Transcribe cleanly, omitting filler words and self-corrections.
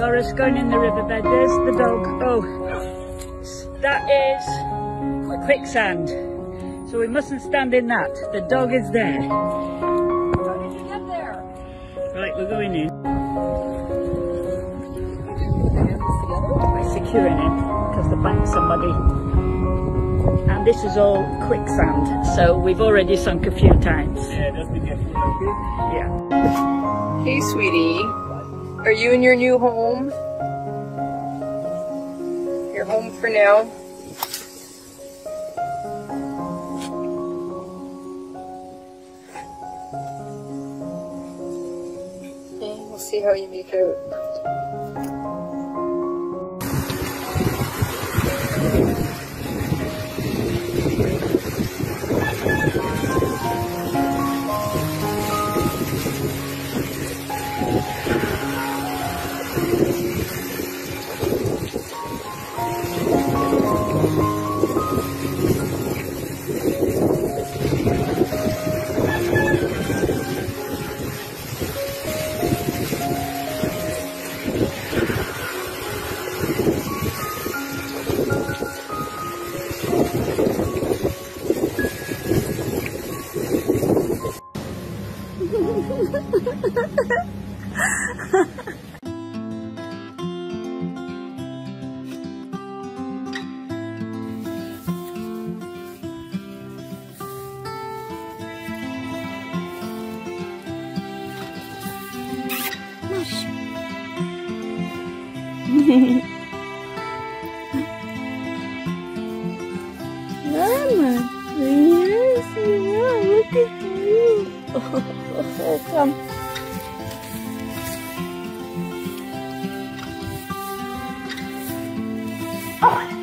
Doris going in the riverbed. There's the dog. Oh, that is quicksand. So we mustn't stand in that. The dog is there. How did you get there? Right, we're going in. We're securing it because the bank's somebody. And this is all quicksand. So we've already sunk a few times. Yeah, that's been good. Yeah. Hey, sweetie. Are you in your new home? You're home for now? Okay, we'll see how you make out. Mama, look at you. Come. Oh.